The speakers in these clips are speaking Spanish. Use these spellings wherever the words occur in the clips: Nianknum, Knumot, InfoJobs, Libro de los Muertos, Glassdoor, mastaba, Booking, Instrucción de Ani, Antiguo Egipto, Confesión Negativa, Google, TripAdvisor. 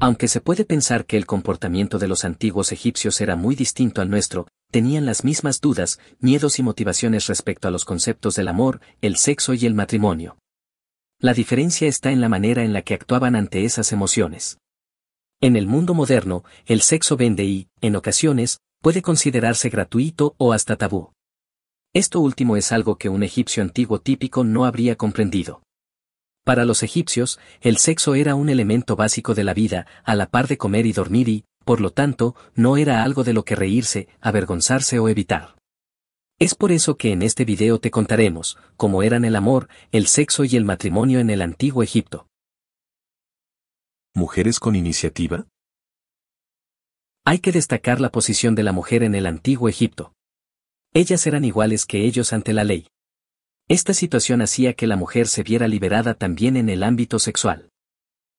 Aunque se puede pensar que el comportamiento de los antiguos egipcios era muy distinto al nuestro, tenían las mismas dudas, miedos y motivaciones respecto a los conceptos del amor, el sexo y el matrimonio. La diferencia está en la manera en la que actuaban ante esas emociones. En el mundo moderno, el sexo vende y, en ocasiones, puede considerarse gratuito o hasta tabú. Esto último es algo que un egipcio antiguo típico no habría comprendido. Para los egipcios, el sexo era un elemento básico de la vida, a la par de comer y dormir y, por lo tanto, no era algo de lo que reírse, avergonzarse o evitar. Es por eso que en este video te contaremos cómo eran el amor, el sexo y el matrimonio en el antiguo Egipto. ¿Mujeres con iniciativa? Hay que destacar la posición de la mujer en el antiguo Egipto. Ellas eran iguales que ellos ante la ley. Esta situación hacía que la mujer se viera liberada también en el ámbito sexual.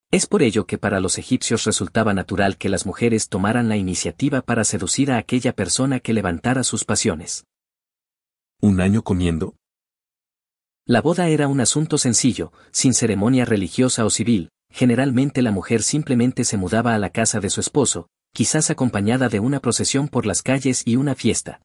Es por ello que para los egipcios resultaba natural que las mujeres tomaran la iniciativa para seducir a aquella persona que levantara sus pasiones. ¿Un año comiendo? La boda era un asunto sencillo, sin ceremonia religiosa o civil. Generalmente la mujer simplemente se mudaba a la casa de su esposo, quizás acompañada de una procesión por las calles y una fiesta.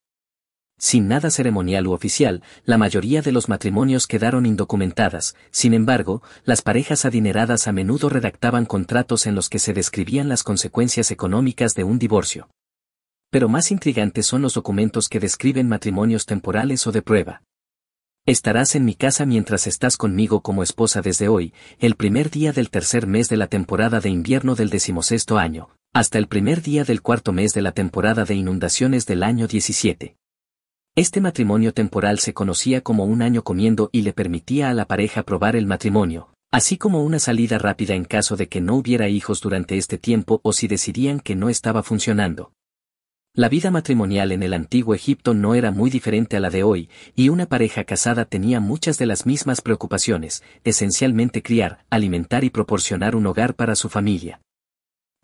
Sin nada ceremonial u oficial, la mayoría de los matrimonios quedaron indocumentadas. Sin embargo, las parejas adineradas a menudo redactaban contratos en los que se describían las consecuencias económicas de un divorcio. Pero más intrigantes son los documentos que describen matrimonios temporales o de prueba. Estarás en mi casa mientras estás conmigo como esposa desde hoy, el primer día del tercer mes de la temporada de invierno del 16º año, hasta el primer día del cuarto mes de la temporada de inundaciones del año 17. Este matrimonio temporal se conocía como un año comiendo y le permitía a la pareja probar el matrimonio, así como una salida rápida en caso de que no hubiera hijos durante este tiempo o si decidían que no estaba funcionando. La vida matrimonial en el antiguo Egipto no era muy diferente a la de hoy, y una pareja casada tenía muchas de las mismas preocupaciones, esencialmente criar, alimentar y proporcionar un hogar para su familia.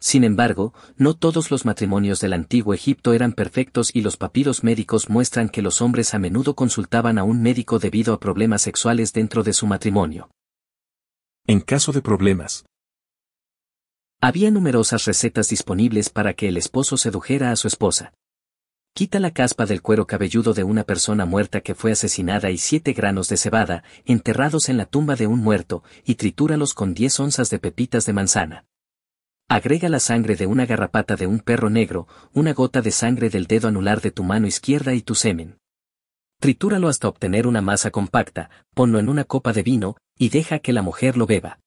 Sin embargo, no todos los matrimonios del antiguo Egipto eran perfectos y los papiros médicos muestran que los hombres a menudo consultaban a un médico debido a problemas sexuales dentro de su matrimonio. En caso de problemas, había numerosas recetas disponibles para que el esposo sedujera a su esposa. Quita la caspa del cuero cabelludo de una persona muerta que fue asesinada y 7 granos de cebada, enterrados en la tumba de un muerto, y tritúralos con 10 onzas de pepitas de manzana. Agrega la sangre de una garrapata de un perro negro, una gota de sangre del dedo anular de tu mano izquierda y tu semen. Tritúralo hasta obtener una masa compacta, ponlo en una copa de vino, y deja que la mujer lo beba.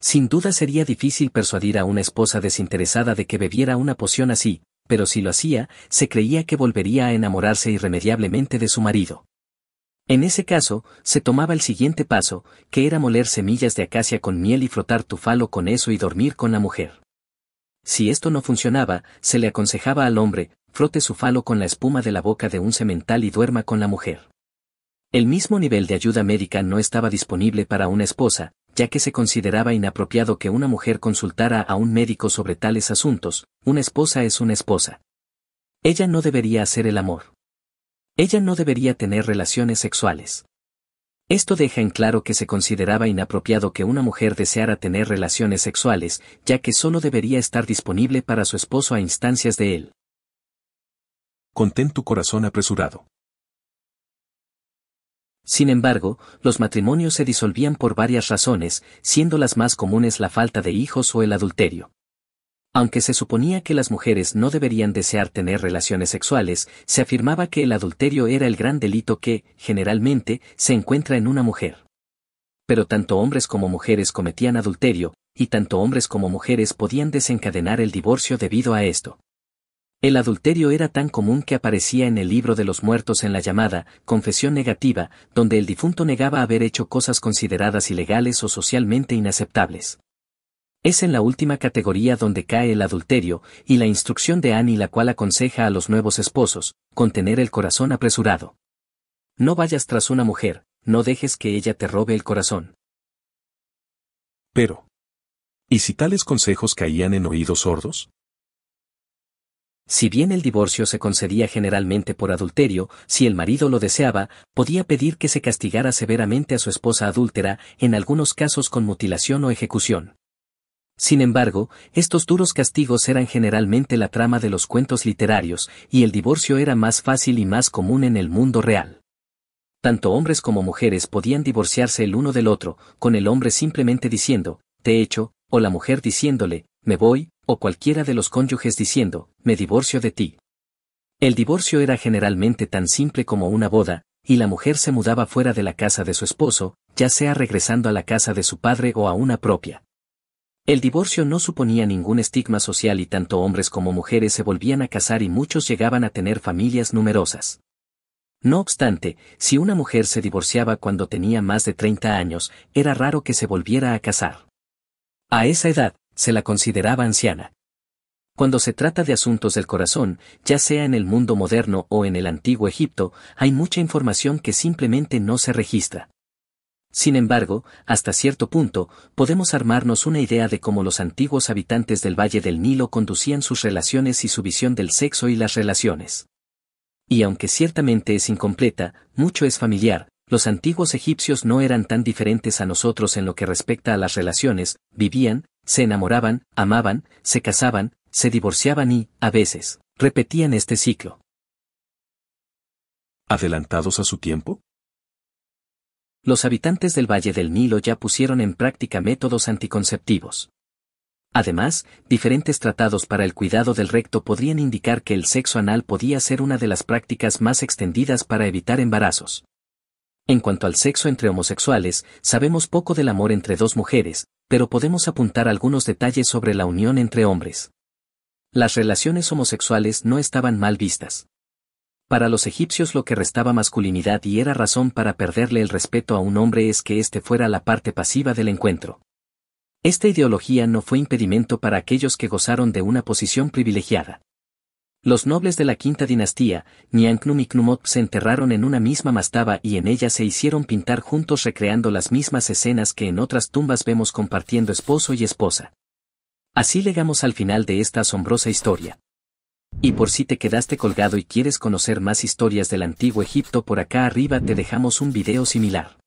Sin duda sería difícil persuadir a una esposa desinteresada de que bebiera una poción así, pero si lo hacía, se creía que volvería a enamorarse irremediablemente de su marido. En ese caso, se tomaba el siguiente paso, que era moler semillas de acacia con miel y frotar tu falo con eso y dormir con la mujer. Si esto no funcionaba, se le aconsejaba al hombre, frote su falo con la espuma de la boca de un semental y duerma con la mujer. El mismo nivel de ayuda médica no estaba disponible para una esposa, ya que se consideraba inapropiado que una mujer consultara a un médico sobre tales asuntos. Una esposa es una esposa. Ella no debería hacer el amor. Ella no debería tener relaciones sexuales. Esto deja en claro que se consideraba inapropiado que una mujer deseara tener relaciones sexuales, ya que solo debería estar disponible para su esposo a instancias de él. Contén tu corazón apresurado. Sin embargo, los matrimonios se disolvían por varias razones, siendo las más comunes la falta de hijos o el adulterio. Aunque se suponía que las mujeres no deberían desear tener relaciones sexuales, se afirmaba que el adulterio era el gran delito que, generalmente, se encuentra en una mujer. Pero tanto hombres como mujeres cometían adulterio, y tanto hombres como mujeres podían desencadenar el divorcio debido a esto. El adulterio era tan común que aparecía en el Libro de los Muertos en la llamada Confesión Negativa, donde el difunto negaba haber hecho cosas consideradas ilegales o socialmente inaceptables. Es en la última categoría donde cae el adulterio, y la Instrucción de Ani, la cual aconseja a los nuevos esposos contener el corazón apresurado. No vayas tras una mujer, no dejes que ella te robe el corazón. Pero, ¿y si tales consejos caían en oídos sordos? Si bien el divorcio se concedía generalmente por adulterio, si el marido lo deseaba, podía pedir que se castigara severamente a su esposa adúltera, en algunos casos con mutilación o ejecución. Sin embargo, estos duros castigos eran generalmente la trama de los cuentos literarios, y el divorcio era más fácil y más común en el mundo real. Tanto hombres como mujeres podían divorciarse el uno del otro, con el hombre simplemente diciendo, te echo, o la mujer diciéndole, me voy, o cualquiera de los cónyuges diciendo, me divorcio de ti. El divorcio era generalmente tan simple como una boda, y la mujer se mudaba fuera de la casa de su esposo, ya sea regresando a la casa de su padre o a una propia. El divorcio no suponía ningún estigma social y tanto hombres como mujeres se volvían a casar y muchos llegaban a tener familias numerosas. No obstante, si una mujer se divorciaba cuando tenía más de 30 años, era raro que se volviera a casar. A esa edad, se la consideraba anciana. Cuando se trata de asuntos del corazón, ya sea en el mundo moderno o en el antiguo Egipto, hay mucha información que simplemente no se registra. Sin embargo, hasta cierto punto, podemos armarnos una idea de cómo los antiguos habitantes del Valle del Nilo conducían sus relaciones y su visión del sexo y las relaciones. Y aunque ciertamente es incompleta, mucho es familiar, los antiguos egipcios no eran tan diferentes a nosotros en lo que respecta a las relaciones, vivían, se enamoraban, amaban, se casaban, se divorciaban y, a veces, repetían este ciclo. ¿Adelantados a su tiempo? Los habitantes del Valle del Nilo ya pusieron en práctica métodos anticonceptivos. Además, diferentes tratados para el cuidado del recto podrían indicar que el sexo anal podía ser una de las prácticas más extendidas para evitar embarazos. En cuanto al sexo entre homosexuales, sabemos poco del amor entre dos mujeres, pero podemos apuntar algunos detalles sobre la unión entre hombres. Las relaciones homosexuales no estaban mal vistas. Para los egipcios lo que restaba masculinidad y era razón para perderle el respeto a un hombre es que éste fuera la parte pasiva del encuentro. Esta ideología no fue impedimento para aquellos que gozaron de una posición privilegiada. Los nobles de la quinta dinastía, Nianknum y Knumot, se enterraron en una misma mastaba y en ella se hicieron pintar juntos recreando las mismas escenas que en otras tumbas vemos compartiendo esposo y esposa. Así llegamos al final de esta asombrosa historia. Y por si te quedaste colgado y quieres conocer más historias del antiguo Egipto, por acá arriba te dejamos un video similar.